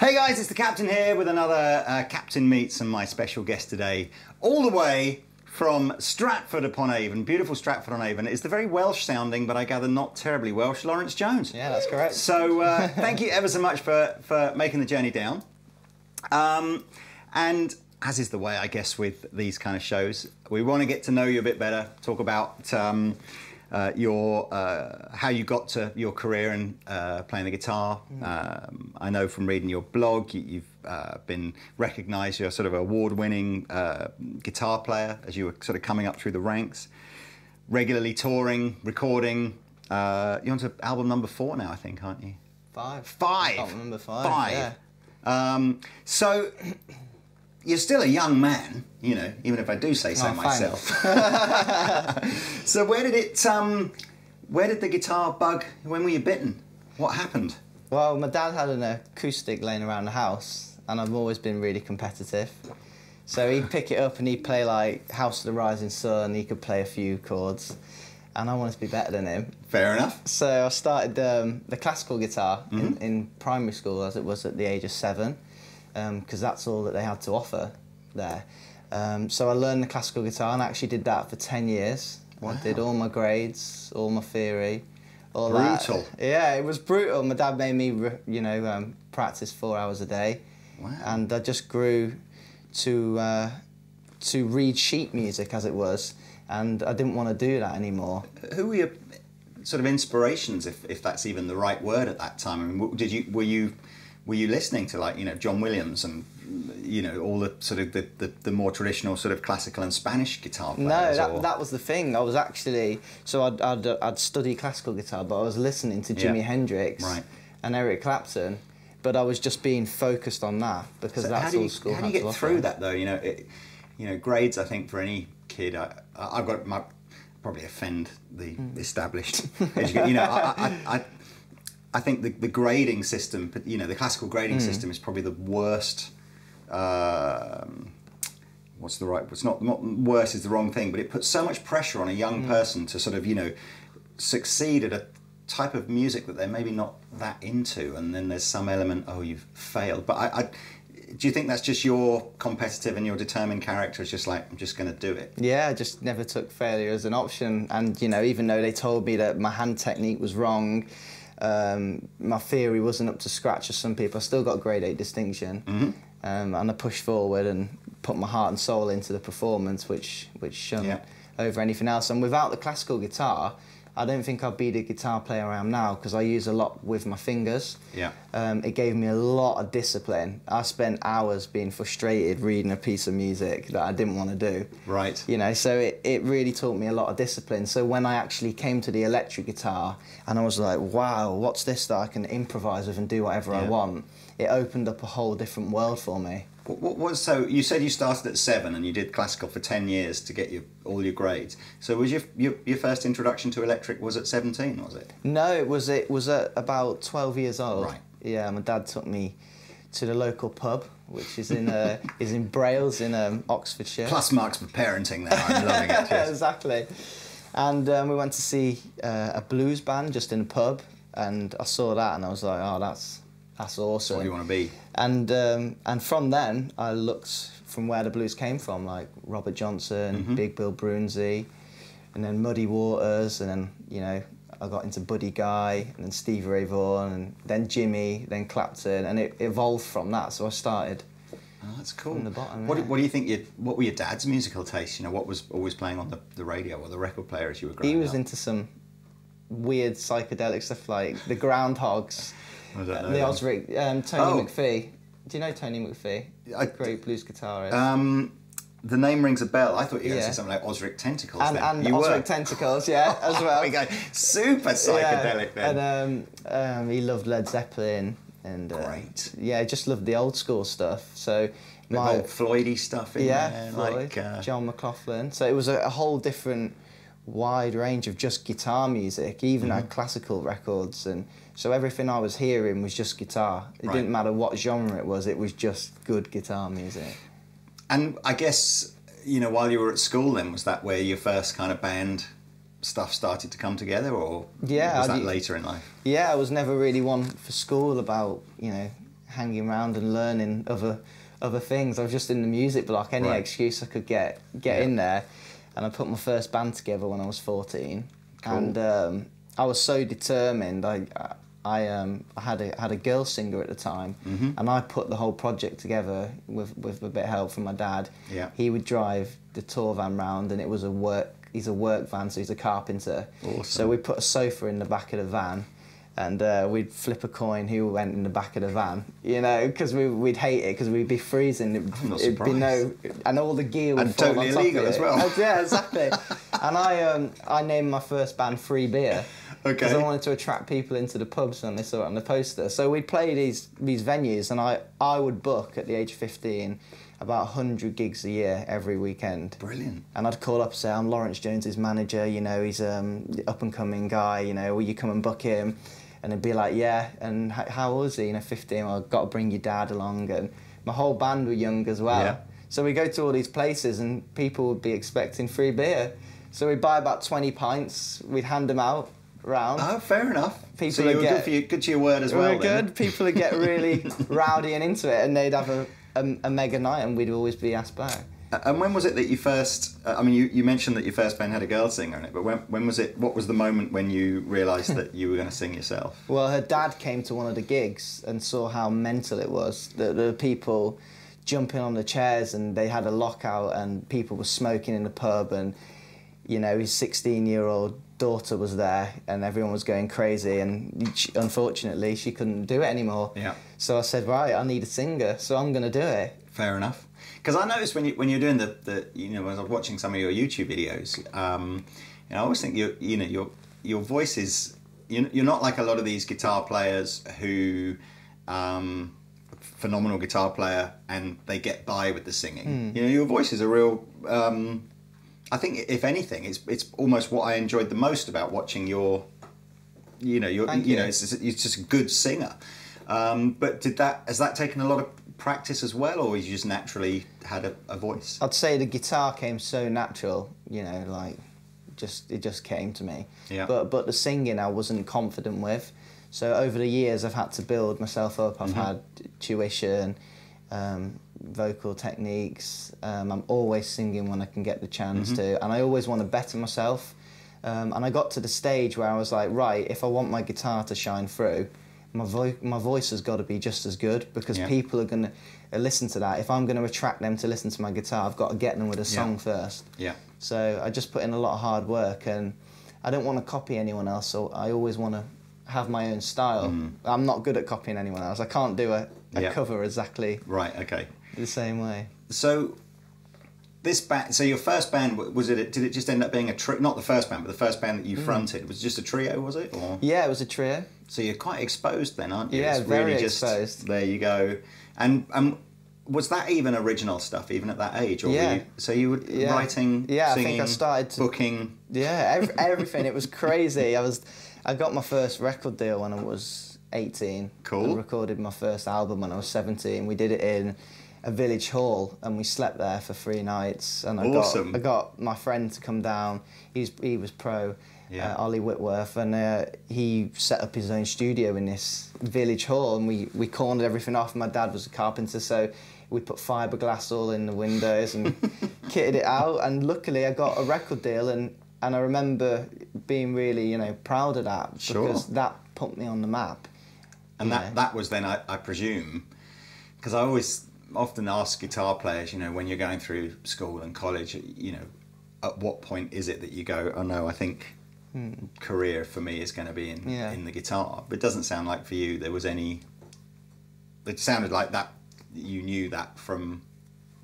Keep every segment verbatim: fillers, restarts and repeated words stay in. Hey guys, it's the Captain here with another uh, Captain Meets, and my special guest today, all the way from Stratford-upon-Avon, beautiful Stratford-on-Avon. It's the very Welsh sounding, but I gather not terribly Welsh, Laurence Jones. Yeah, that's correct. So uh, thank you ever so much for, for making the journey down. Um, and as is the way, I guess, with these kind of shows, we want to get to know you a bit better, talk about um, uh, your uh, how you got to your career and uh, playing the guitar. Mm. Um, I know from reading your blog, you, you've uh, been recognised. You're sort of an award-winning uh, guitar player as you were sort of coming up through the ranks, regularly touring, recording. Uh, you're on to album number four now, I think, aren't you? Five. Five. Album number five. Five. Yeah. Um, so you're still a young man, you know, even if I do say so oh, myself. So where did it, um, where did the guitar bug, when were you bitten? What happened? Well, my dad had an acoustic laying around the house, and I've always been really competitive. So he'd pick it up and he'd play like House of the Rising Sun, he could play a few chords, and I wanted to be better than him. Fair enough. So I started um, the classical guitar mm-hmm. in, in primary school, as it was at the age of seven, because um, that's all that they had to offer there. Um, so I learned the classical guitar and I actually did that for ten years. Wow. I did all my grades, all my theory, all brutal. That. Yeah, it was brutal. My dad made me, you know, um, practice four hours a day. Wow. And I just grew to, uh, to read sheet music, as it was, and I didn't want to do that anymore. Who were your sort of inspirations, if, if that's even the right word at that time? I mean, did you, were you, were you listening to, like, you know, John Williams and, you know, all the sort of the, the, the more traditional sort of classical and Spanish guitar players? No, that, or... that was the thing. I was actually, so I'd, I'd, I'd study classical guitar, but I was listening to Jimi yeah. Hendrix right. and Eric Clapton, but I was just being focused on that because so that's all school had to offer. How do you, how do you get through that, though? You know, it, you know, grades, I think, for any kid, I, I've got my, probably offend the established education. You know, I, I, I, I think the, the grading system, you know, the classical grading mm. system is probably the worst. Um, what's the right? It's not, not worse is the wrong thing, but it puts so much pressure on a young mm. person to sort of, you know, succeed at a type of music that they're maybe not that into, and then there's some element, oh, you've failed. But I, I do you think that's just your competitive and your determined character is just like, I'm just going to do it? Yeah, I just never took failure as an option. And, you know, even though they told me that my hand technique was wrong, um, my theory wasn't up to scratch as some people, I still got grade eight distinction. Mm-hmm. um, and I pushed forward and put my heart and soul into the performance, which, which shone yeah. over anything else. And without the classical guitar, I don't think I'd be the guitar player I am now, because I use a lot with my fingers. Yeah. Um, it gave me a lot of discipline. I spent hours being frustrated reading a piece of music that I didn't want to do. Right. You know, so it, it really taught me a lot of discipline. So when I actually came to the electric guitar and I was like, wow, what's this that I can improvise with and do whatever yeah. I want? It opened up a whole different world for me. What was, so you said you started at seven and you did classical for ten years to get your, all your grades. So was your, your your first introduction to electric was at seventeen, was it? No, it was it was at about twelve years old. Right. Yeah, my dad took me to the local pub, which is in uh, is in Brails in um, Oxfordshire. Plus marks for parenting there. I'm loving it. Yes. Exactly. And um, we went to see uh, a blues band just in the pub, and I saw that and I was like, oh, that's. That's awesome. What do you want to be? And um, and from then, I looked from where the blues came from, like Robert Johnson, mm-hmm. Big Bill Broonzy, and then Muddy Waters, and then, you know, I got into Buddy Guy, and then Stevie Ray Vaughan, and then Jimmy, then Clapton, and it evolved from that. So I started. Oh, that's cool. From the bottom. What, yeah. do, what do you think? Your, what were your dad's musical tastes? You know, what was always playing on the, the radio or the record player as you were growing up? He was up? into some weird psychedelic stuff like the Groundhogs. I don't know. The Osric, um, Tony oh. McPhee. Do you know Tony McPhee? I, Great blues guitarist. Um, the name rings a bell. I thought you were yeah. going to say something like Osric Tentacles. And, then. and you Osric were. Tentacles, yeah, as well. We go super psychedelic yeah. then. And um, um, he loved Led Zeppelin and uh, great. Yeah, just loved the old school stuff. So my old Floyd-y stuff in yeah, there, Floyd, like uh, John McLaughlin. So it was a, a whole different wide range of just guitar music, even mm-hmm. like classical records, and so everything I was hearing was just guitar. It right. didn't matter what genre it was, it was just good guitar music. And I guess, you know, while you were at school then, was that where your first kind of band stuff started to come together, or yeah, was that I, later in life? Yeah, I was never really one for school about, you know, hanging around and learning other other things. I was just in the music block, any right. excuse I could get get yeah. in there. And I put my first band together when I was fourteen. Cool. And um, I was so determined. I I um I had a had a girl singer at the time, mm-hmm. and I put the whole project together with with a bit of help from my dad. Yeah, he would drive the tour van round, and it was a work. He's a work van, so he's a carpenter. Awesome. So we put a sofa in the back of the van, and uh, we'd flip a coin who went in the back of the van. You know, because we we'd hate it because we'd be freezing. It, I'm not it'd surprised. Be no, and all the gear would and fall totally on top illegal of it. As well. Yeah, exactly. And I um I named my first band Free Beer. Because okay. I wanted to attract people into the pubs and they saw it on the poster. So we'd play these these venues, and I, I would book, at the age of fifteen, about one hundred gigs a year every weekend. Brilliant. And I'd call up and say, I'm Laurence Jones' manager, you know, he's an um, up-and-coming guy, you know, will you come and book him? And they'd be like, yeah, and how old is he? You know, fifteen, well, I've got to bring your dad along. And my whole band were young as well. Yeah. So we go to all these places, and people would be expecting free beer. So we'd buy about twenty pints, we'd hand them out, round. Oh, fair enough. People so you were get, good, for your, good to your word as we well. Were good. People would get really rowdy and into it, and they'd have a, a, a mega night, and we'd always be asked back. Uh, and when was it that you first? Uh, I mean, you, you mentioned that your first band had a girl singer in it, but when when was it? What was the moment when you realised that you were going to sing yourself? Well, her dad came to one of the gigs and saw how mental it was. That the people jumping on the chairs, and they had a lockout, and people were smoking in the pub, and you know, his sixteen-year-old. Daughter was there, and everyone was going crazy, and she, unfortunately she couldn't do it anymore. Yeah. So I said, right, I need a singer, so I'm going to do it. Fair enough. Because I noticed when you when you're doing the, the you know, when I was watching some of your YouTube videos, um, you know, I always think you you know your your voice is you you're not like a lot of these guitar players who. Um, phenomenal guitar player, and they get by with the singing. Mm. You know, your voice is a real. Um, I think, if anything, it's it's almost what I enjoyed the most about watching your, you know, your Thank you know, you. It's just, it's just a good singer. Um, but did that has that taken a lot of practice as well, or you just naturally had a, a voice? I'd say the guitar came so natural, you know, like just it just came to me. Yeah. But but the singing I wasn't confident with, so over the years I've had to build myself up. I've mm-hmm. had tuition. Um, vocal techniques. Um, I'm always singing when I can get the chance mm-hmm. to, and I always want to better myself. Um, and I got to the stage where I was like, right, if I want my guitar to shine through, my, vo my voice has got to be just as good, because yeah. people are going to uh, listen to that. If I'm going to attract them to listen to my guitar, I've got to get them with a song yeah. first. Yeah. So I just put in a lot of hard work, and I don't want to copy anyone else, so I always want to have my own style. Mm. I'm not good at copying anyone else. I can't do a A yep. cover exactly right. Okay, the same way. So this band, so your first band was it? Did it just end up being a trio? Not the first band, but the first band that you mm. fronted was just a trio, was it? Or? Yeah, it was a trio. So you're quite exposed then, aren't you? Yeah, it's very really just, exposed. There you go. And um, was that even original stuff, even at that age? Or yeah. Were you, so you were yeah. writing, yeah, singing, I think I started to, booking. Yeah, every, everything. It was crazy. I was, I got my first record deal when I was. eighteen. Cool. I recorded my first album when I was seventeen. We did it in a village hall, and we slept there for three nights. And I awesome. Got I got my friend to come down. He's he was pro, yeah. uh, Ollie Whitworth, and uh, he set up his own studio in this village hall, and we we cornered everything off. My dad was a carpenter, so we put fiberglass all in the windows and kitted it out. And luckily, I got a record deal, and and I remember being really you know proud of that sure. because that put me on the map. And yeah. that, that was then, I, I presume, because I always often ask guitar players, you know, when you're going through school and college, you know, at what point is it that you go, oh no, I think mm. career for me is going to be in, yeah. in the guitar. But it doesn't sound like for you there was any... It sounded like that you knew that from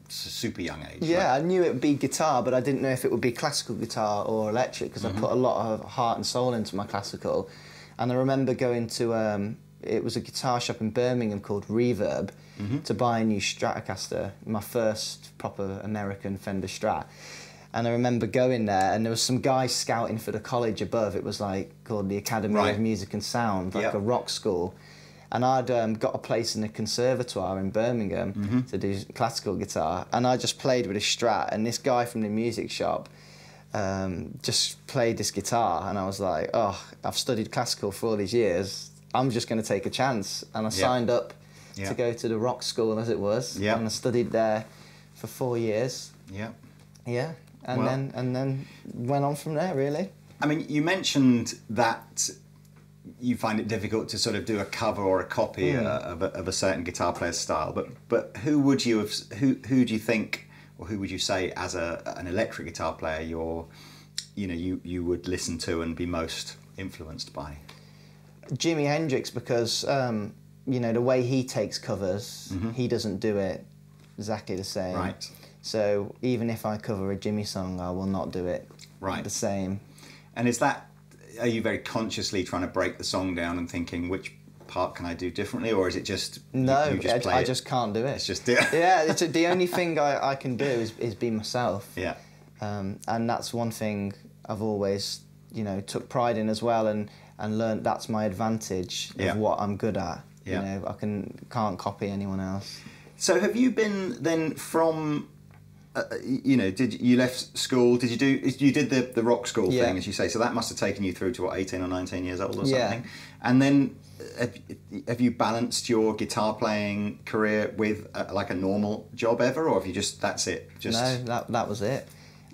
a super young age. Yeah, right? I knew it would be guitar, but I didn't know if it would be classical guitar or electric, because mm-hmm. I put a lot of heart and soul into my classical. And I remember going to... Um, it was a guitar shop in Birmingham called Reverb mm-hmm. to buy a new Stratocaster, my first proper American Fender Strat. And I remember going there, and there was some guy scouting for the college above. It was like called the Academy right. of Music and Sound, like yep. a rock school. And I'd um, got a place in the Conservatoire in Birmingham mm-hmm. to do classical guitar. And I just played with a Strat, and this guy from the music shop um, just played this guitar, and I was like, oh, I've studied classical for all these years, I'm just going to take a chance. And I yeah. signed up yeah. to go to the rock school, as it was, yeah. and I studied there for four years. Yeah. Yeah, and, well, then, and then went on from there, really. I mean, you mentioned that you find it difficult to sort of do a cover or a copy mm. uh, of, a, of a certain guitar player's style, but but who would you have, who who do you think, or who would you say as a an electric guitar player you're, you know, you you would listen to and be most influenced by? Jimi Hendrix, because um, you know, the way he takes covers, mm-hmm. he doesn't do it exactly the same. Right. So even if I cover a Jimi song, I will not do it right the same. And is that, are you very consciously trying to break the song down and thinking which part can I do differently, or is it just no? You, you just play I, I just can't do it. It's just yeah. yeah it's a, the only thing I, I can do is, is be myself. Yeah, um, and that's one thing I've always you know took pride in as well, and and learned that's my advantage of yeah. what I'm good at. Yeah. You know, I can can't copy anyone else. So have you been then from? Uh, you know, did you left school? Did you do? You did the the rock school yeah. thing, as you say. So that must have taken you through to what, eighteen or nineteen years old or yeah. something. And then, have, have you balanced your guitar playing career with a, like a normal job ever, or have you just that's it? Just no, that that was it.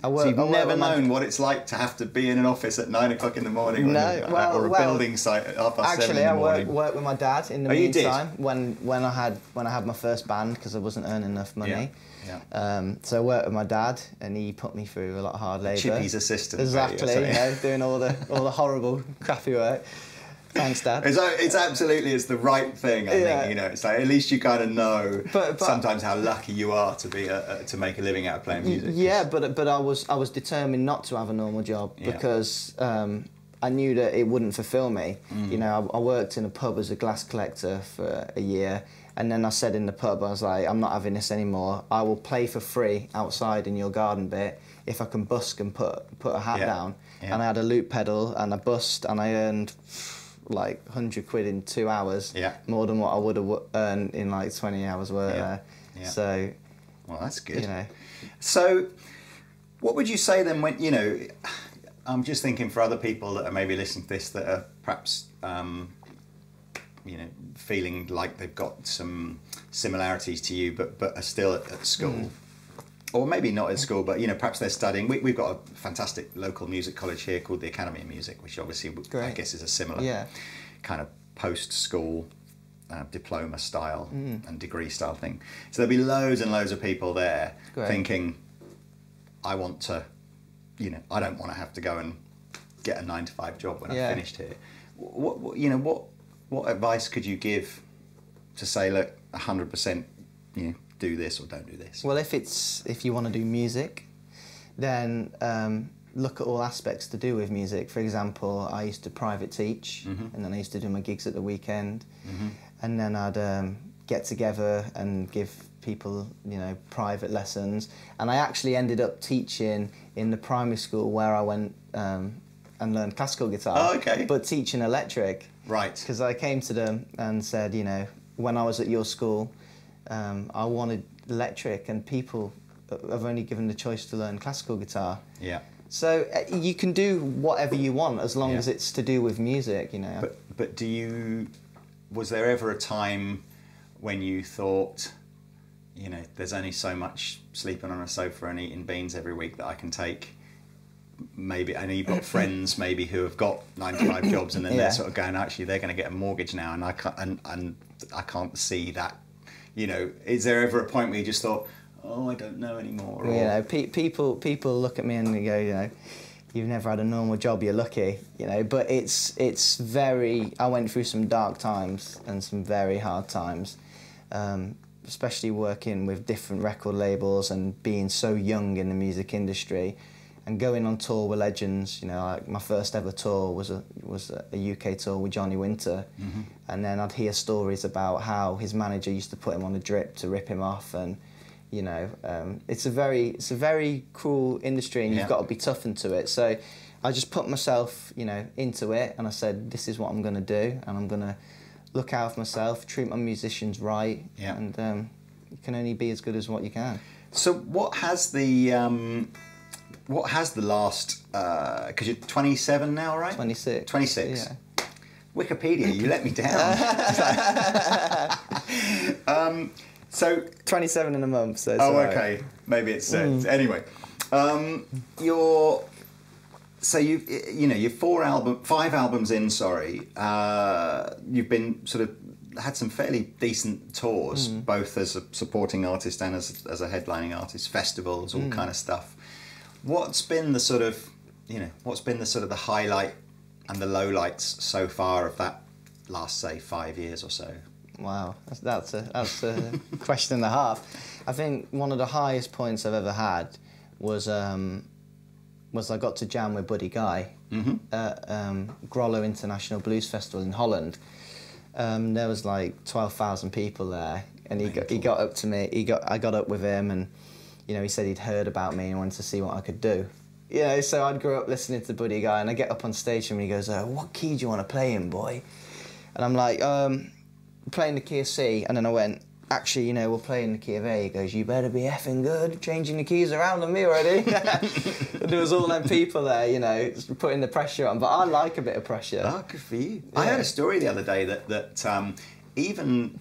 I work, so you've I work never known my... what it's like to have to be in an office at nine o'clock in the morning, no, or, well, or a well, building site at half past seven in the morning. Actually, I worked with my dad in the oh, meantime when when I had when I had my first band because I wasn't earning enough money. Yeah. Yeah. Um, so I worked with my dad, and he put me through a lot of hard labour. Chippy's assistant, exactly. You know, doing all the all the horrible, crappy work. Thanks, Dad. It's, it's absolutely it's the right thing. I yeah. think you know. It's like at least you kind of know but, but, sometimes how lucky you are to be a, a, to make a living out of playing music. Yeah, but but I was I was determined not to have a normal job yeah. because um, I knew that it wouldn't fulfil me. Mm. You know, I, I worked in a pub as a glass collector for a year. And then I said in the pub, I was like, I'm not having this anymore. I will play for free outside in your garden bit if I can busk and put put a hat yeah. down. Yeah. And I had a loop pedal and I busked and I earned like a hundred quid in two hours, yeah. more than what I would have earned in like twenty hours work yeah. there. Yeah. So, well, that's good. You know. So what would you say then when, you know, I'm just thinking for other people that are maybe listening to this that are perhaps... Um, you know, feeling like they've got some similarities to you, but but are still at, at school, mm. or maybe not at school, but you know, perhaps they're studying. We, we've got a fantastic local music college here called the Academy of Music, which obviously Great. I guess is a similar yeah. kind of post-school uh, diploma style mm. and degree style thing. So there'll be loads and loads of people there Great. Thinking, I want to, you know, I don't want to have to go and get a nine to five job when yeah. I'm finished here. What, what you know what. What advice could you give to say, look, a hundred percent, you know, do this or don't do this? Well, if it's if you want to do music, then um, look at all aspects to do with music. For example, I used to private teach, mm-hmm. and then I used to do my gigs at the weekend, mm-hmm. and then I'd um, get together and give people, you know, private lessons. And I actually ended up teaching in the primary school where I went um, and learned classical guitar, oh, okay. but teaching electric. Right. Because I came to them and said, you know, when I was at your school, um, I wanted electric, and people have only given the choice to learn classical guitar. Yeah. So uh, you can do whatever you want as long yeah. as it's to do with music, you know. But, but do you... Was there ever a time when you thought, you know, there's only so much sleeping on a sofa and eating beans every week that I can take... Maybe I know you've got friends maybe who have got nine to five jobs, and then yeah. they're sort of going, actually they're going to get a mortgage now, and I can't and, and I can't see that. You know, is there ever a point where you just thought, oh, I don't know anymore? Or, you know, pe people people look at me and they go, you know, you've never had a normal job, you're lucky. You know, but it's it's very. I went through some dark times and some very hard times, um, especially working with different record labels and being so young in the music industry. And going on tour with legends, you know, like my first ever tour was a was a U K tour with Johnny Winter, mm-hmm. and then I'd hear stories about how his manager used to put him on a drip to rip him off, and you know, um, it's a very it's a very cruel industry, and yeah. you've got to be toughened to it. So I just put myself, you know, into it, and I said, this is what I'm going to do, and I'm going to look out for myself, treat my musicians right, yeah. and um, you can only be as good as what you can. So what has the um what has the last, because uh, you're twenty-seven now, right? twenty-six. twenty-six. Yeah. Wikipedia, you let me down. um, so twenty-seven in a month, so it's oh, all right. Okay. Maybe it's... Uh, mm. Anyway, um, you're... So you you know you're four album five albums in. Sorry, uh, you've been sort of had some fairly decent tours, mm. both as a supporting artist and as as a headlining artist, festivals, all mm. kind of stuff. What's been the sort of you know what's been the sort of the highlight and the lowlights so far of that last say five years or so? Wow, that's that's a, that's a question and a half. I think one of the highest points I've ever had was. Um, was I got to jam with Buddy Guy mm-hmm. at um, Grollo International Blues Festival in Holland. Um, there was like twelve thousand people there, and he got, he got up to me, he got, I got up with him, and you know, he said he'd heard about me and wanted to see what I could do. You know, so I'd grow up listening to Buddy Guy, and I get up on stage and he goes, oh, what key do you want to play in, boy? And I'm like, um, playing the key of C, and then I went, actually, you know, we'll play in the key of A. He goes, you better be effing good, changing the keys around on me already. And there was all them people there, you know, putting the pressure on. But I like a bit of pressure. Ah, good for you. Yeah. I heard a story the other day that, that um, even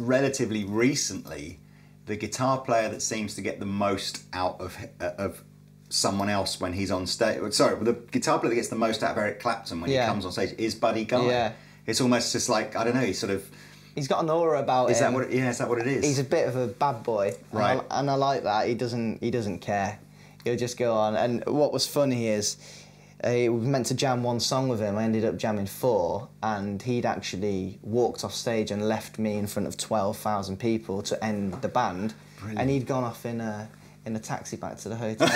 relatively recently, the guitar player that seems to get the most out of uh, of someone else when he's on stage... Sorry, the guitar player that gets the most out of Eric Clapton when yeah. he comes on stage is Buddy Guy. Yeah. It's almost just like, I don't know, he's sort of... He's got an aura about is him. That what it, yeah, is that what it is? He's a bit of a bad boy, right? And I, and I like that. He doesn't. He doesn't care. He'll just go on. And what was funny is, uh, we were meant to jam one song with him. I ended up jamming four, and he'd actually walked off stage and left me in front of twelve thousand people to end the band. Brilliant. And he'd gone off in a in a taxi back to the hotel.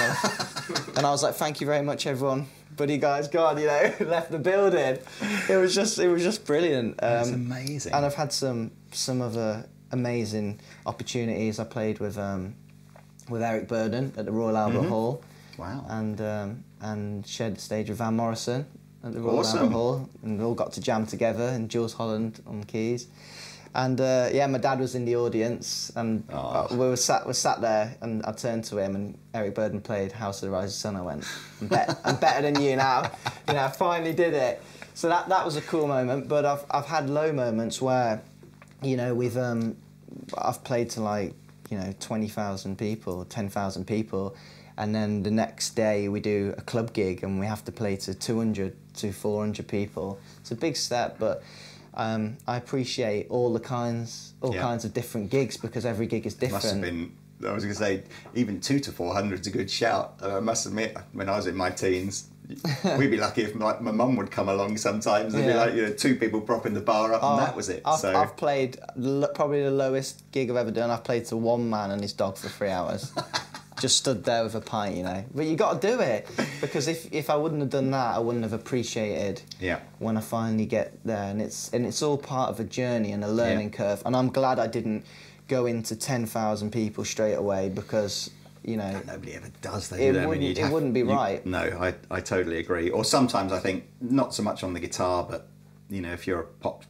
And I was like, "Thank you very much, everyone." Buddy Guy's gone, you know, left the building. It was just, it was just brilliant. Um, That's amazing. And I've had some some other amazing opportunities. I played with um, with Eric Burdon at the Royal Albert mm-hmm. Hall. Wow. And um, and shared the stage with Van Morrison at the Royal awesome. Albert Hall, and we all got to jam together. And Jules Holland on keys. And uh, yeah, my dad was in the audience, and oh. we were sat, we sat there, and I turned to him, and Eric Burdon played "House of the Rising Sun." I went, "I'm, be I'm better than you now." You know, I finally did it. So that that was a cool moment. But I've I've had low moments where, you know, we've um, I've played to like you know twenty thousand people, ten thousand people, and then the next day we do a club gig, and we have to play to two hundred to four hundred people. It's a big step, but. Um, I appreciate all the kinds, all yeah. kinds of different gigs because every gig is different. It must have been, I was going to say, even two to four hundred's a good shout. Uh, I must admit, when I was in my teens, we'd be lucky if my, my mum would come along sometimes and yeah. be like, you know, two people propping the bar up oh, and that was it. I've, so. I've played probably the lowest gig I've ever done. I've played to one man and his dog for three hours. Just stood there with a pint, you know. But you got to do it because if if I wouldn't have done that, I wouldn't have appreciated. Yeah. When I finally get there, and it's and it's all part of a journey and a learning yeah. curve. And I'm glad I didn't go into ten thousand people straight away because you know and nobody ever does that. It, wouldn't, I mean, it have, wouldn't be you, right. No, I I totally agree. Or sometimes I think not so much on the guitar, but you know if you're a pop.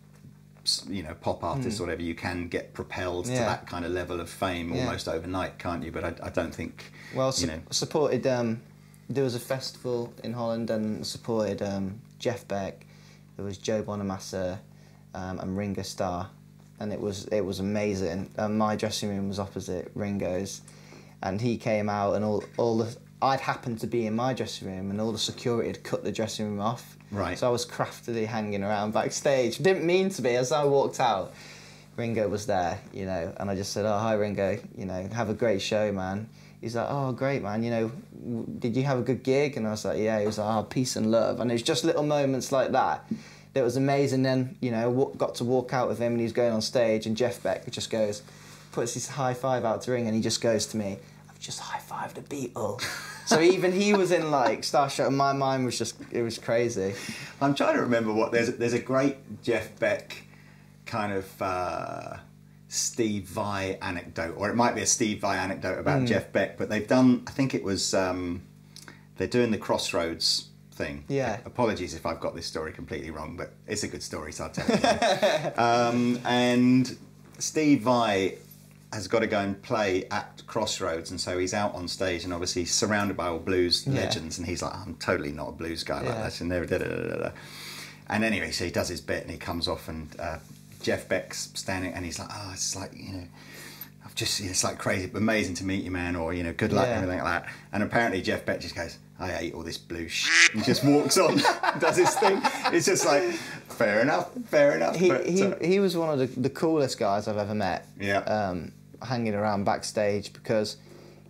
you know, pop artists mm. or whatever, you can get propelled yeah. to that kind of level of fame yeah. almost overnight, can't you? But I, I don't think, well, you know... supported... Um, there was a festival in Holland and supported um, Jeff Beck, there was Joe Bonamassa um, and Ringo Starr, and it was, it was amazing. And my dressing room was opposite Ringo's, and he came out and all, all the... I'd happened to be in my dressing room and all the security had cut the dressing room off. Right. So I was craftily hanging around backstage. Didn't mean to be. As I walked out, Ringo was there, you know, and I just said, oh, hi, Ringo, you know, have a great show, man. He's like, oh, great, man, you know, did you have a good gig? And I was like, yeah. He was like, oh, peace and love. And it was just little moments like that that was amazing. Then, you know, got to walk out with him and he was going on stage and Jeff Beck just goes, puts his high five out to Ringo and he just goes to me, I've just high-fived a Beatle. So even he was in like starstruck, and my mind was just, it was crazy. I'm trying to remember what, there's a, there's a great Jeff Beck kind of uh, Steve Vai anecdote, or it might be a Steve Vai anecdote about mm. Jeff Beck, but they've done, I think it was, um, they're doing the Crossroads thing. Yeah. Apologies if I've got this story completely wrong, but it's a good story, so I'll tell you. um, and Steve Vai has got to go and play at Crossroads, and so he's out on stage and obviously surrounded by all blues yeah. legends, and he's like, I'm totally not a blues guy yeah. like that, and never da, da, da, da. And anyway, so he does his bit and he comes off, and uh, Jeff Beck's standing, and he's like, oh, it's like, you know, I've just, it's like crazy, amazing to meet you, man, or, you know, good luck, yeah. and everything like that. And apparently Jeff Beck just goes, I hate all this blue shit, and just walks on, does his thing. It's just like, fair enough, fair enough. He, but, he, uh, he was one of the, the coolest guys I've ever met, yeah. um, hanging around backstage, because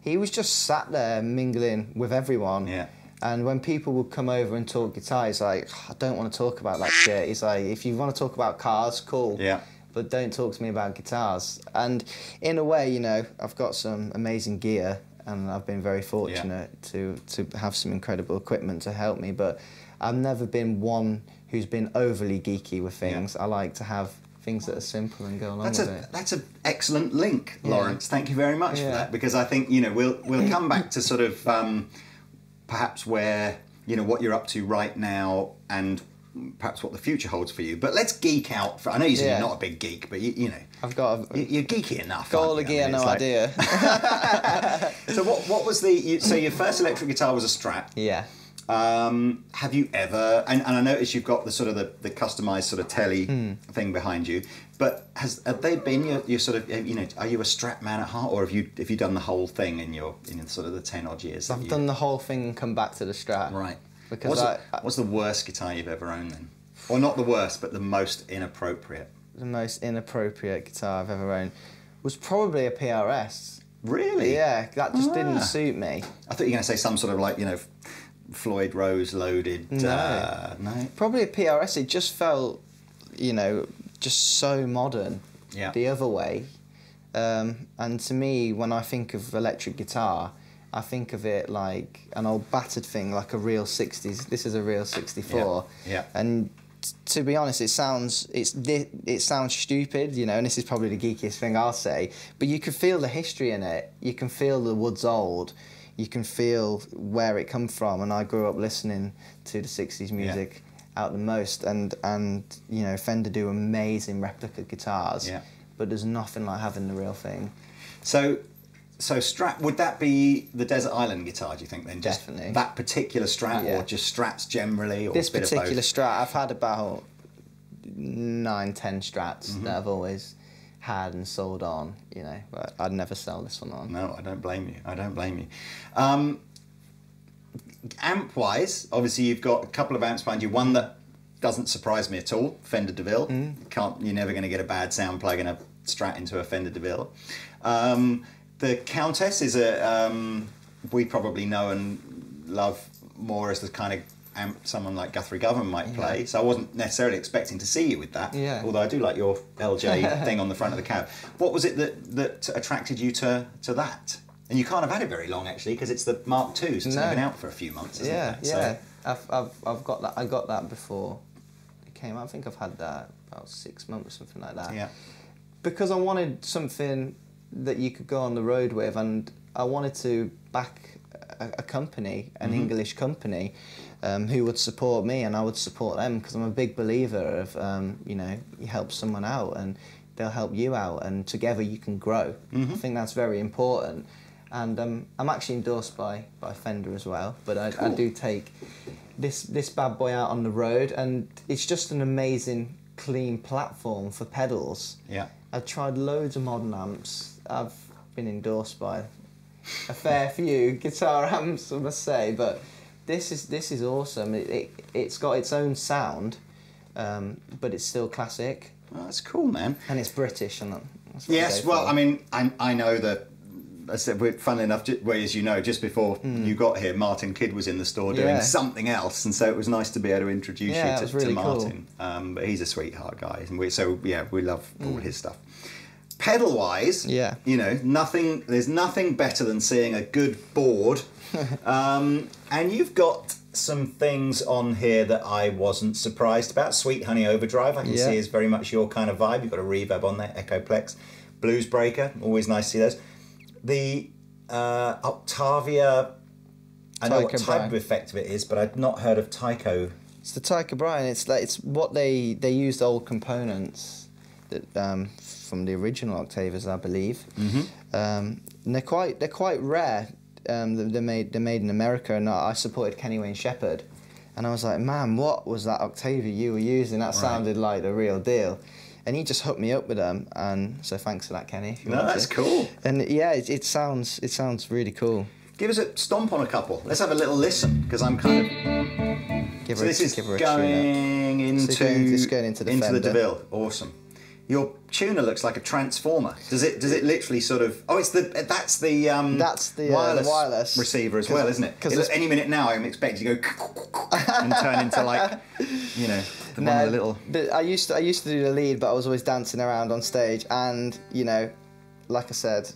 he was just sat there mingling with everyone. Yeah. And when people would come over and talk guitar, he's like, I don't want to talk about that shit. He's like, if you want to talk about cars, cool. Yeah. But don't talk to me about guitars. And in a way, you know, I've got some amazing gear, and I've been very fortunate yeah. to, to have some incredible equipment to help me. But I've never been one who's been overly geeky with things. Yeah. I like to have things that are simple and go along that's with a, it. That's an excellent link, Laurence. Yeah. Thank you very much yeah. for that. Because I think, you know, we'll, we'll come back to sort of... Um, perhaps where, you know, what you're up to right now and perhaps what the future holds for you. But let's geek out. For, I know you said yeah. you're not a big geek, but, you, you know, I've got a, you're geeky enough. Got all the gear, I mean, no like... idea. So what, what was the... You, so your first electric guitar was a Strat. Yeah. Um, have you ever... And, and I noticed you've got the sort of the, the customised sort of telly mm. thing behind you. But has have they been your, your sort of, you know, are you a Strat man at heart, or have you have you done the whole thing in your in sort of the ten odd years? I've you... done the whole thing and come back to the Strat. Right. Because what's, I, the, what's the worst guitar you've ever owned then? Or not the worst, but the most inappropriate. The most inappropriate guitar I've ever owned was probably a P R S. Really? Yeah, that just ah. didn't suit me. I thought you were going to say some sort of like, you know, Floyd Rose loaded. No. Uh, no. Probably a P R S. It just felt, you know, just so modern yeah. the other way. Um, and to me, when I think of electric guitar, I think of it like an old battered thing, like a real sixties. This is a real sixty-four. Yeah. yeah. And to be honest, it sounds it's it sounds stupid, you know. And this is probably the geekiest thing I'll say, but you can feel the history in it. You can feel the wood's old. You can feel where it come from, and I grew up listening to the sixties music yeah. out the most, and, and you know, Fender do amazing replica guitars, yeah. but there's nothing like having the real thing. So, so Strat, would that be the Desert Island guitar, do you think, then? Just definitely. That particular Strat, yeah. or just Strats generally? Or this a bit particular of both? Strat, I've had about nine, ten Strats mm-hmm. that I've always... had and sold on, you know, but I'd never sell this one on. No, I don't blame you. I don't blame you. Um, amp-wise, obviously you've got a couple of amps behind you. One that doesn't surprise me at all, Fender DeVille. Mm. Can't, you're never going to get a bad sound plugging a Strat into a Fender DeVille. Um, the Countess is a, um, we probably know and love more as the kind of amp someone like Guthrie Govan might play, yeah. so I wasn't necessarily expecting to see you with that, yeah. although I do like your L J thing on the front of the cab. What was it that, that attracted you to, to that? And you can't have had it very long, actually, because it's the Mark two, so it's no. been out for a few months, isn't yeah, it? So. Yeah, I've, I've, I've got that. I got that before it came out. I think I've had that about six months or something like that. Yeah. Because I wanted something that you could go on the road with, and I wanted to back a, a company, an mm-hmm. English company, Um, who would support me, and I would support them, because I'm a big believer of, um, you know, you help someone out and they'll help you out, and together you can grow. Mm-hmm. I think that's very important. And um, I'm actually endorsed by, by Fender as well, but I, cool. I do take this, this bad boy out on the road, and it's just an amazing, clean platform for pedals. Yeah. I've tried loads of modern amps. I've been endorsed by a fair few guitar amps, I must say, but... This is this is awesome. It, it it's got its own sound, um, but it's still classic. Oh, that's cool, man. And it's British, and that's what yes. I well, for. I mean, I I know that. I said, funnily enough, as you know, just before mm. you got here, Martin Kidd was in the store doing yeah. something else, and so it was nice to be able to introduce yeah, you to, really to Martin. Cool. Um, but he's a sweetheart guy, and we so yeah, we love mm. all his stuff. Pedal wise, yeah, you know, nothing. There's nothing better than seeing a good board. um, and you've got some things on here that I wasn't surprised about. Sweet Honey Overdrive, I can yeah. see is very much your kind of vibe. You've got a Reverb on there, Echoplex. Blues Breaker, always nice to see those. The uh, Octavia, I Tycho know what type Bryan. Of effect of it is, but I'd not heard of Tycho. It's the Tycho Bryan. It's like it's what they they used old components. um, from the original Octavias, I believe. Mm-hmm. um, and they're quite they're quite rare. Um, they're made they're made in America, and I supported Kenny Wayne Shepherd, and I was like, man, what was that Octavia you were using? That right. sounded like the real deal. And he just hooked me up with them, and so thanks for that, Kenny. If you no, want that's to. Cool. And yeah, it, it sounds it sounds really cool. Give us a stomp on a couple. Let's have a little listen, because I'm kind of. Give so her this a, is give her a going into. So going, it's going into the into Fender. The DeVille. Awesome. Your tuner looks like a transformer. Does it? Does it literally sort of? Oh, it's the. That's the. Um, that's the wireless, uh, wireless receiver as well, isn't it? Because any minute now, I'm expecting to go and turn into like, you know. The no, one the little. But I used to, I used to do the lead, but I was always dancing around on stage, and you know, like I said,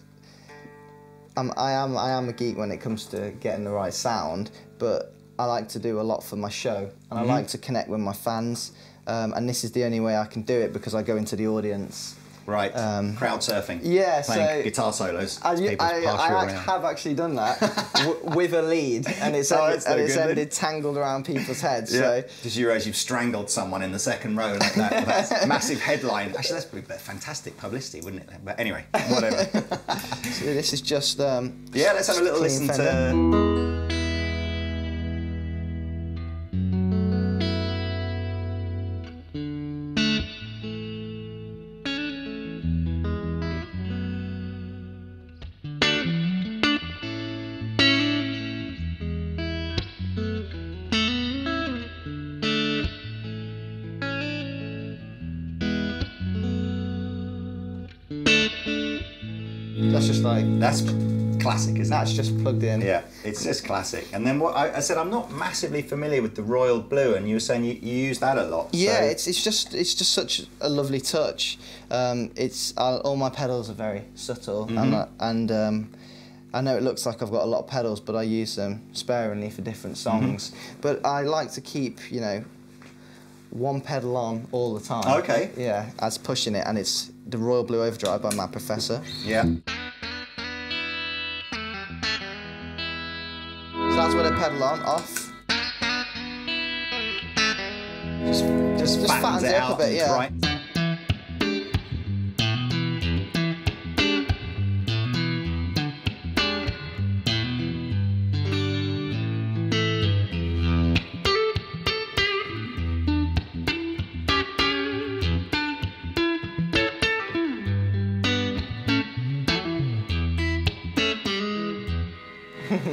I'm, I am I am a geek when it comes to getting the right sound, but I like to do a lot for my show, and mm-hmm. I like to connect with my fans, um, and this is the only way I can do it because I go into the audience. Right, um, crowd surfing. Yeah, playing so guitar solos. I, I, I, I have actually done that w with a lead, and it's oh, ended, and it's ended tangled around people's heads. Yeah. So did you realise you've strangled someone in the second row like that? Well, that's massive headline. Actually, that's pretty, fantastic publicity, wouldn't it? But anyway, whatever. So this is just. Um, yeah, let's have a little listen Fender. To. That's classic, isn't That's it? Just plugged in. Yeah, it's just classic. And then what I, I said, I'm not massively familiar with the royal blue, and you were saying you, you use that a lot. Yeah, so. it's it's just it's just such a lovely touch. Um, it's uh, all my pedals are very subtle, mm-hmm. and, I, and um, I know it looks like I've got a lot of pedals, but I use them sparingly for different songs. Mm-hmm. But I like to keep, you know, one pedal on all the time. Okay. Yeah, as pushing it, and it's the Royal Blue Overdrive by my professor. Yeah. That's where the pedal on, off. Just, just, just fattens it up a bit, yeah. Right.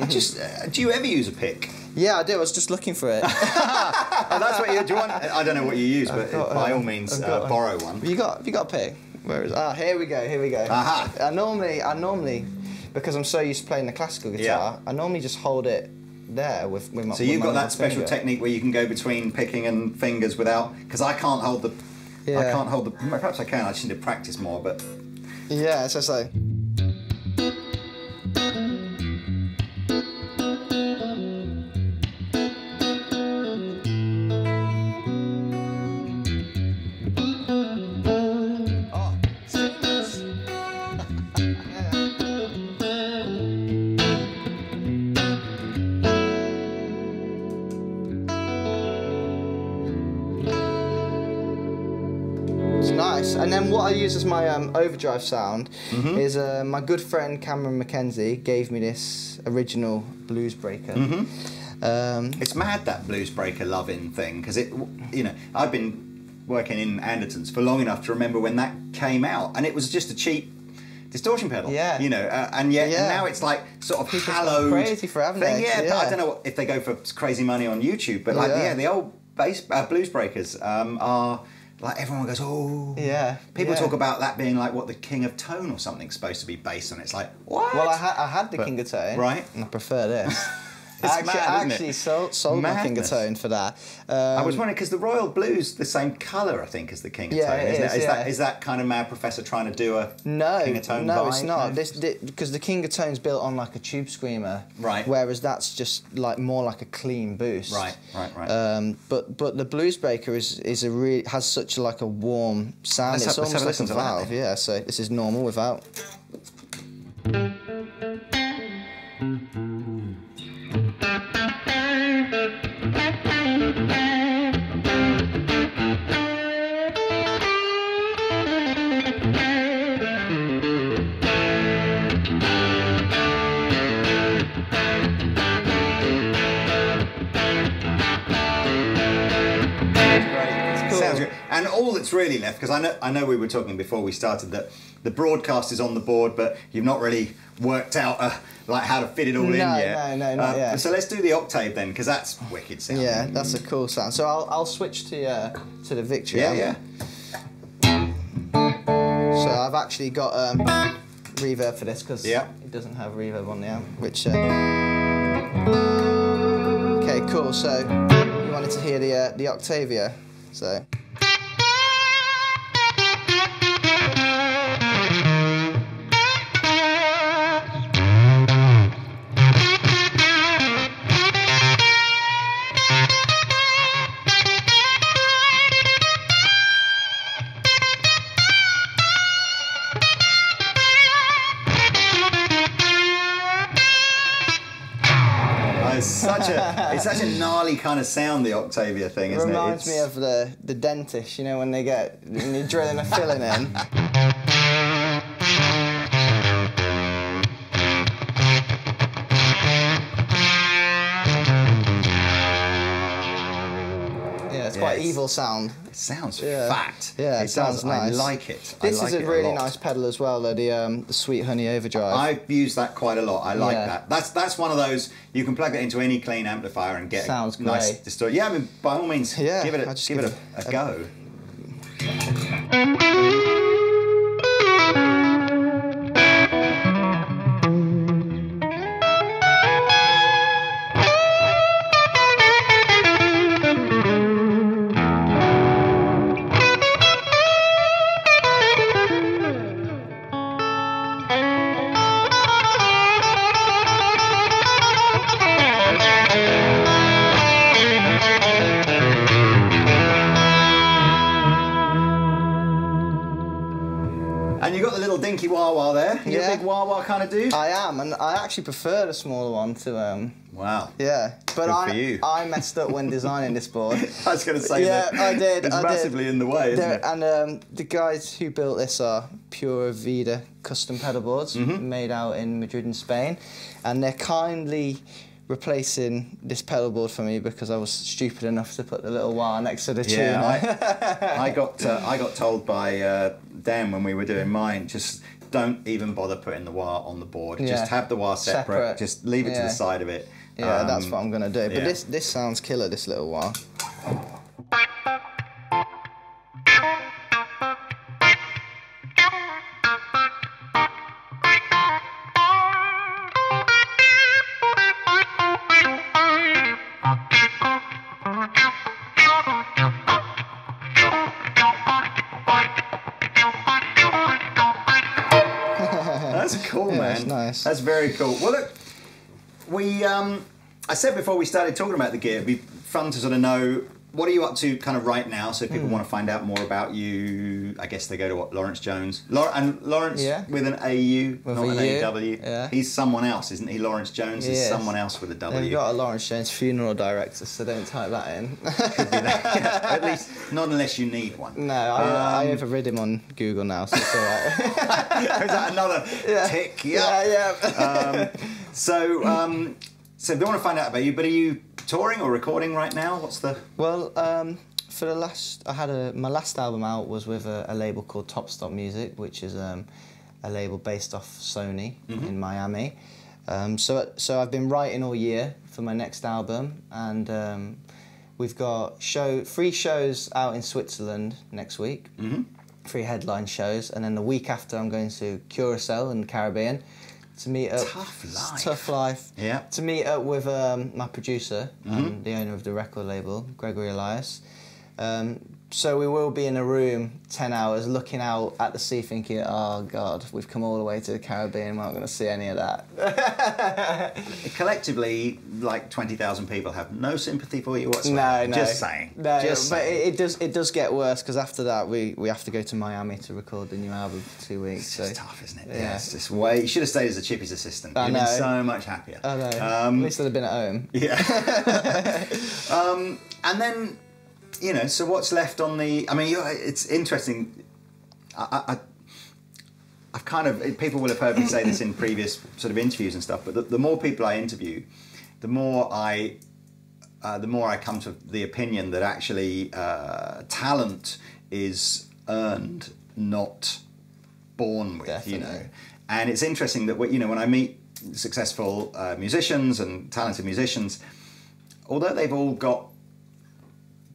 Just, uh, do you ever use a pick? Yeah, I do. I was just looking for it. Oh, that's what you do. You want? I don't know what you use, but got, by um, all means, uh, one. borrow one. Have you got? Have you got a pick? Where is it? Ah, here we go. Here we go. Aha. I normally, I normally, because I'm so used to playing the classical guitar, yeah. I normally just hold it there with, with my. So you've got that special finger. Technique where you can go between picking and fingers without, because I can't hold the. Yeah. I can't hold the. Perhaps I can. I just need to practice more, but. Yeah. So so. Use as my um, overdrive sound mm-hmm. is uh, my good friend Cameron Mackenzie gave me this original Blues Breaker. Mm-hmm. um, it's mad that Blues Breaker loving thing, because it, you know, I've been working in Anderton's for long enough to remember when that came out, and it was just a cheap distortion pedal. Yeah, you know, uh, and yet yeah. and now it's like sort of People's hallowed crazy for having thing. It. Yeah, yeah. I don't know if they go for crazy money on YouTube, but like yeah, yeah the old bass uh, Blues Breakers um, are. Like everyone goes, oh. Yeah. People yeah. talk about that being like what the King of Tone or something's supposed to be based on. It's like, what? Well, I, ha I had the but, King of Tone. Right. And I prefer this. It's I actually, mad, isn't actually it? sold, sold my King of Tone for that. Um, I was wondering, because the Royal Blue's the same colour, I think, as the King of yeah, Tone, isn't it? Is, it? Is, yeah. that, is that kind of Mad Professor trying to do a no, King of Tone No, vibe? It's not. Because no. the King of Tone's built on like a tube screamer. Right. Whereas that's just like more like a clean boost. Right, right, right. Um, but but the Blues Breaker is, is a really has such like a warm sound. Let's it's have, almost let's have like a, a valve. That, yeah, so this is normal without. And all that's really left, because I know, I know we were talking before we started that the broadcast is on the board, but you've not really worked out uh, like how to fit it all no, in yet. No, no, no, not uh, yet. So let's do the octave then, because that's wicked sound. Yeah, that's a cool sound. So I'll, I'll switch to, uh, to the Victory. Yeah, yeah. So I've actually got um, reverb for this, because yeah. it doesn't have reverb on the amp, which... Uh... Okay, cool. So you wanted to hear the, uh, the Octavia, so... It's such a gnarly kind of sound, the Octavia thing, isn't it? It reminds me of the, the dentist, you know, when they get, when you're drilling a filling in. Yeah, it's yeah, quite it's, evil sound. It sounds yeah. fat. Yeah, it, it sounds does. nice. I like it. This I like is a really a nice pedal as well, though, the, um, the Sweet Honey Overdrive. I've used that quite a lot. I like yeah. that. That's that's one of those, you can plug that into any clean amplifier and get sounds a nice distortion. Yeah, I mean, by all means, yeah, give it a, give give it a, a, a go. Kind of do? I am, and I actually prefer the smaller one to um wow yeah but I, I messed up when designing this board. I was going to say yeah that I did it's I massively did. in the way isn't it? And um, the guys who built this are Pura Vida custom pedal boards, mm-hmm. made out in Madrid in Spain, and they're kindly replacing this pedal board for me because I was stupid enough to put the little wire next to the tuner. Yeah, I, I, got, uh, I got told by uh, Dan when we were doing mine, just don't even bother putting the wire on the board. Yeah. Just have the wire separate. separate. Just leave it yeah. to the side of it. Yeah, um, that's what I'm going to do. But yeah. this, this sounds killer, this little wire. That's very cool. Well, look, we, um, I said before we started talking about the gear, it'd be fun to sort of know what are you up to kind of right now, so if people mm. want to find out more about you, I guess they go to what, Laurence Jones. La and Laurence yeah. with an A U, with not an A W. Yeah. He's someone else, isn't he? Laurence Jones is, is someone else with a W. We've got a Laurence Jones funeral director, so don't type that in. Could be that. Yeah, at least, not unless you need one. No, I, um, I overrid him on Google now, so it's all right. Is that another yeah. tick? Yep. Yeah, yeah. um, so, um, so they want to find out about you, but are you... touring or recording right now? What's the... Well, um, for the last... I had a... My last album out was with a, a label called Top Stop Music, which is um, a label based off Sony mm-hmm. in Miami. Um, so, so I've been writing all year for my next album, and um, we've got show three shows out in Switzerland next week, mm-hmm. three headline shows, and then the week after I'm going to Curacao in the Caribbean, to meet up, tough life. Tough life. Yeah. To meet up with um, my producer, mm-hmm. and the owner of the record label, Gregory Elias. Um, so we will be in a room ten hours, looking out at the sea, thinking, "Oh God, we've come all the way to the Caribbean. We're not going to see any of that." Collectively, like twenty thousand people have no sympathy for you whatsoever. No, no. Just saying. No, Just but saying. It, it does. It does get worse because after that, we we have to go to Miami to record the new album for two weeks. It's so just tough, isn't it? Yeah. yeah. It's just way. You should have stayed as a Chippy's assistant. I You'd know. Been so much happier. I know. Um, at least I'd have been at home. Yeah. um, and then. You know, so what's left on the... I mean, you're, it's interesting. I, I, I've kind of... People will have heard me say this in previous sort of interviews and stuff, but the, the more people I interview, the more I... Uh, the more I come to the opinion that actually uh, talent is earned, not born with. Definitely. You know. And it's interesting that, you know, when I meet successful uh, musicians and talented musicians, although they've all got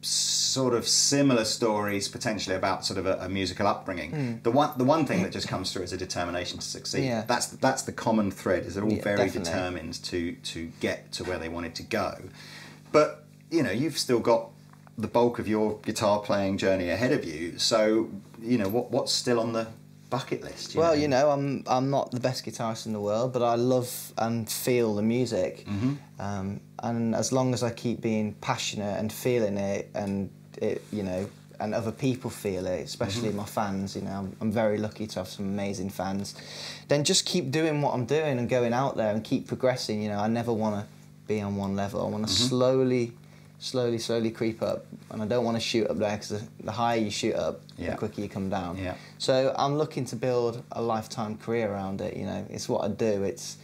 sort of similar stories potentially about sort of a, a musical upbringing, mm. the one the one thing that just comes through is a determination to succeed. Yeah. That's that's the common thread. Is they're all yeah, very definitely. determined to to get to where they wanted to go. But you know, you've still got the bulk of your guitar playing journey ahead of you. So you know what what's still on the bucket list? You well, know? you know, I'm I'm not the best guitarist in the world, but I love and feel the music, mm-hmm. um, and as long as I keep being passionate and feeling it, and it, you know, and other people feel it, especially mm-hmm. my fans. You know, I'm, I'm very lucky to have some amazing fans. Then just keep doing what I'm doing and going out there and keep progressing. You know, I never want to be on one level. I want to mm-hmm. slowly. slowly, slowly creep up, and I don't want to shoot up there because the higher you shoot up, yeah. the quicker you come down. Yeah. So I'm looking to build a lifetime career around it. You know, it's what I do. It's,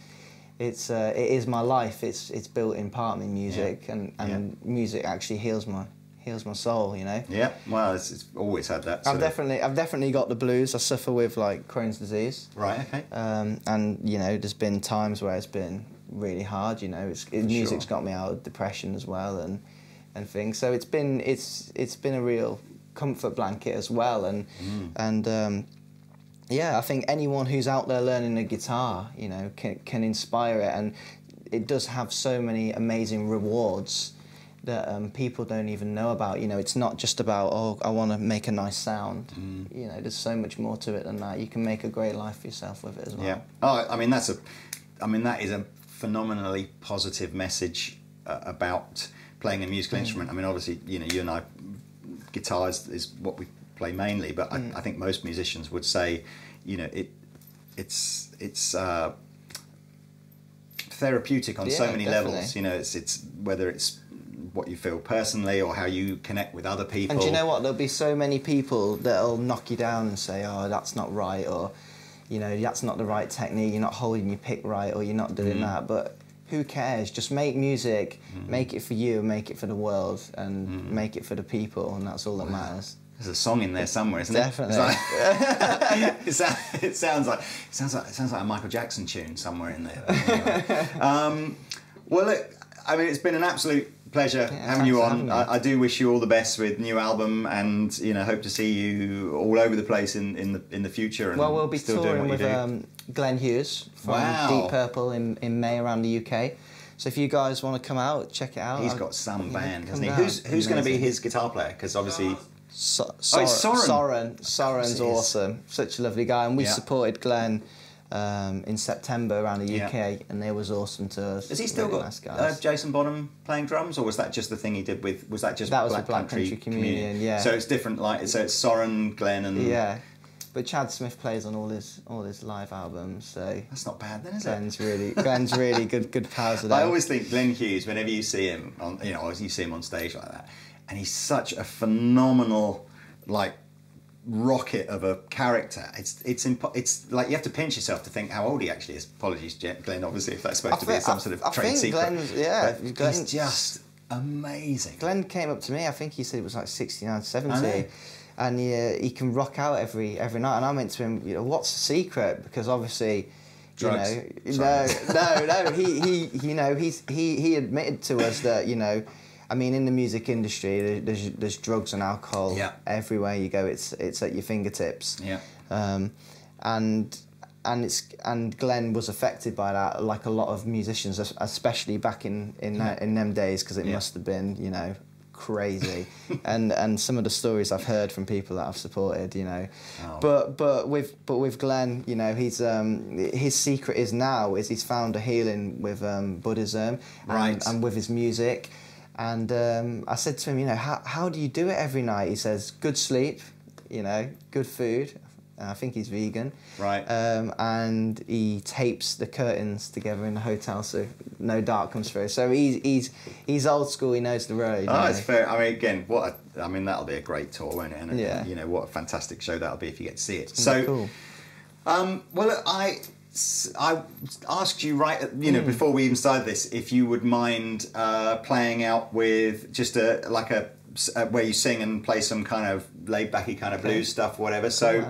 it's, uh, it is my life. It's, it's built in part of me, music, yeah. and and yeah. music actually heals my, heals my soul. You know. Yeah. Well, it's, it's always had that. I've definitely, I've definitely got the blues. I suffer with like Crohn's disease. Right. Okay. Um, and you know, there's been times where it's been really hard. You know, it's it, music's sure. got me out of depression as well, and. and things. So it's been it's it's been a real comfort blanket as well, and mm. and um, yeah, I think anyone who's out there learning a guitar, you know, can can inspire it, and it does have so many amazing rewards that um, people don't even know about. You know, it's not just about, oh, I want to make a nice sound. Mm. You know, there's so much more to it than that. You can make a great life for yourself with it as well. Yeah. Oh, I mean that's a, I mean that is a phenomenally positive message uh, about. Playing a musical mm. instrument. I mean, obviously, you know, you and I, guitar is, is what we play mainly. But mm. I, I think most musicians would say, you know, it, it's it's uh, therapeutic on yeah, so many definitely. levels. You know, it's it's whether it's what you feel personally or how you connect with other people. And do you know what? There'll be so many people that'll knock you down and say, oh, that's not right, or you know, that's not the right technique. You're not holding your pick right, or you're not doing mm. that. But who cares? Just make music, mm. make it for you, make it for the world, and mm. make it for the people, and that's all that matters. There's a song in there somewhere, isn't Definitely. it? Definitely. Like, it sounds like it sounds like it sounds like a Michael Jackson tune somewhere in there. um, well, look, I mean, it's been an absolute pleasure yeah, having you on. I, I do wish you all the best with new album, and you know, hope to see you all over the place in in the in the future. And well, we'll be still touring doing what with. You do. Um, Glenn Hughes from wow. Deep Purple in, in May around the U K. So if you guys want to come out, check it out. He's I'll, got some band, yeah, hasn't he? Down. Who's who's going to be his guitar player? Because obviously, so so oh, Soren. Soren. Soren's awesome. Such a lovely guy, and we yeah. supported Glenn um, in September around the U K, yeah. and they was awesome to us. Has he still really got nice guys. Uh, Jason Bonham playing drums, or was that just the thing he did with? Was that just that was Black, Black Country, Country Communion? Communion. Yeah. So it's different. Like so, it's Soren, Glenn, and yeah. But Chad Smith plays on all his all his live albums, so that's not bad then, is Glenn's it? Really, Glenn's really good good pals with that. I always think Glenn Hughes, whenever you see him on, you know, you see him on stage like that, and he's such a phenomenal like rocket of a character. It's it's impo it's like you have to pinch yourself to think how old he actually is. Apologies, Glenn. Obviously, if that's supposed I to think, be some I, sort of I trade think secret, Glenn's, yeah, but Glenn's he's just amazing. Glenn came up to me. I think he said it was like sixty-nine, seventy. And he, uh, he can rock out every every night. And I went to him, you know, what's the secret? Because obviously, Drugs. you know, Sorry. no, no, no. He, he, you know, he's he he admitted to us that, you know, I mean, in the music industry, there's there's drugs and alcohol yeah. everywhere you go. It's it's at your fingertips. Yeah. Um, and and it's and Glenn was affected by that, like a lot of musicians, especially back in in yeah. that, in them days, because it yeah. must have been, you know. Crazy, and and some of the stories I've heard from people that I've supported, you know, oh. but but with but with Glenn, you know, he's um his secret is now is he's found a healing with um, Buddhism, right, and, and with his music, and um, I said to him, you know, how how do you do it every night? He says, good sleep, you know, good food. I think he's vegan, right? Um, and he tapes the curtains together in the hotel so no dark comes through. So he's he's he's old school. He knows the road. Oh, it's fair. I mean, again, what a, I mean, that'll be a great tour, won't it? And yeah. you know what a fantastic show that'll be if you get to see it. So, cool. um, well, I I asked you right, at, you know, mm. before we even started this, if you would mind uh, playing out with just a like a uh, where you sing and play some kind of laid-backy kind of blues stuff, whatever. So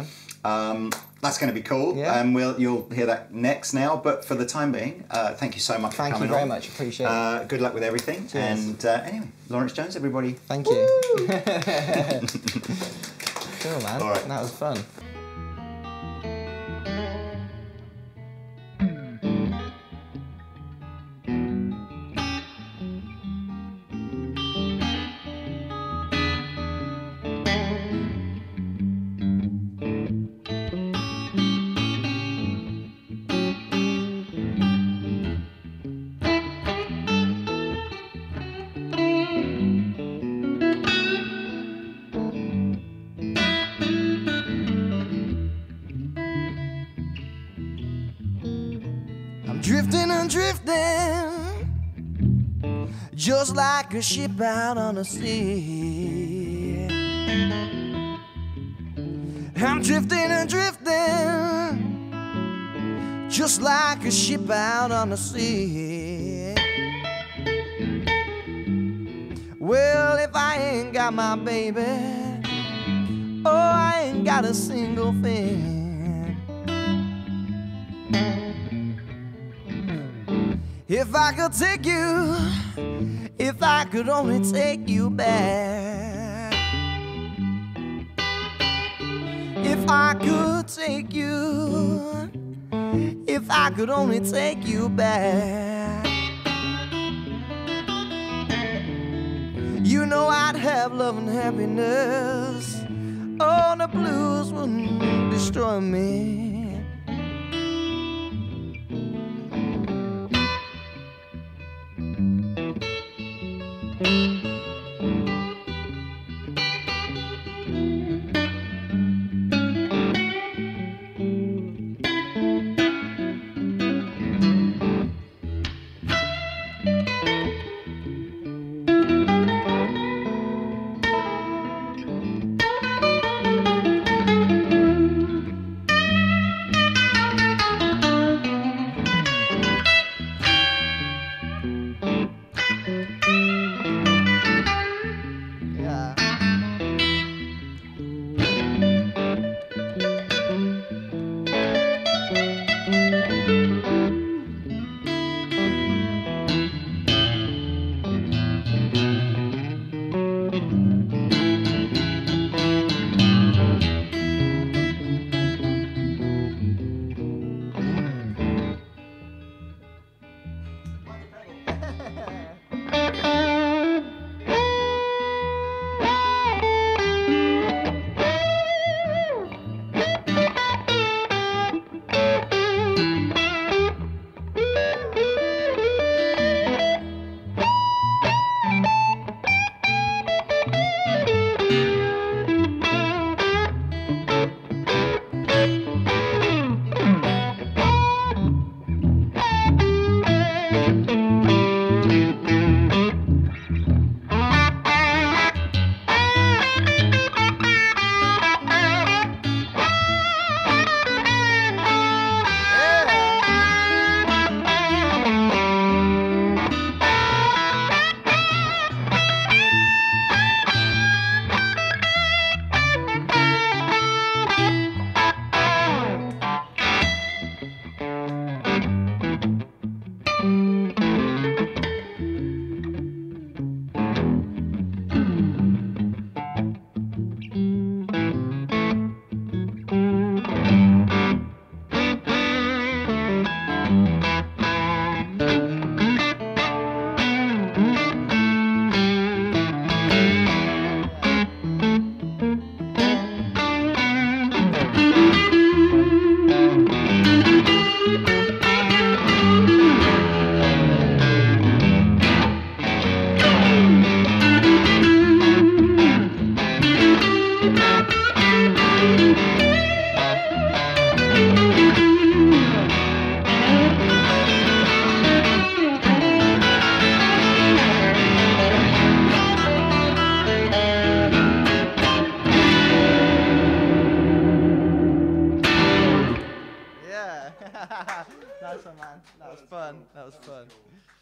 um, that's going to be cool, yeah. and we'll you'll hear that next now. But for the time being, uh, thank you so much thank for coming. Thank you very on. much. Appreciate it. Uh, good luck with everything. Cheers. And uh, anyway, Laurence Jones, everybody. Thank Woo! you. Cool, man. All right. That was fun. Drifting, just like a ship out on the sea. I'm drifting and drifting, just like a ship out on the sea. Well, if I ain't got my baby, oh, I ain't got a single thing. If I could take you, if I could only take you back. If I could take you, if I could only take you back. You know I'd have love and happiness. Oh, the blues wouldn't destroy me. That was fun. That was fun.